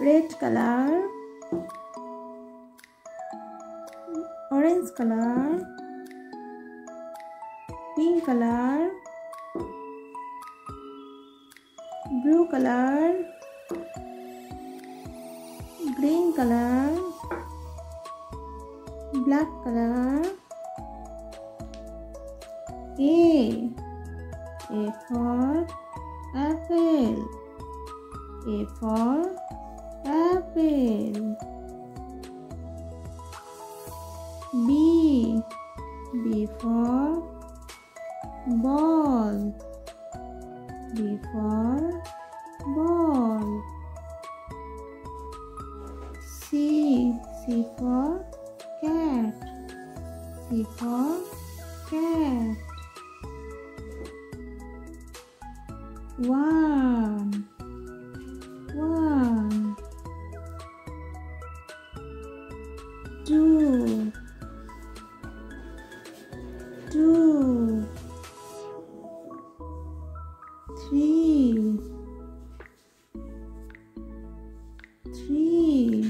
Red colour, orange colour, pink colour, blue colour, green colour, black colour. A for apple, A for apple. B, B for ball, B for ball. C, C for cat, C for cat. 1, 1, 2, 2, 3, 3.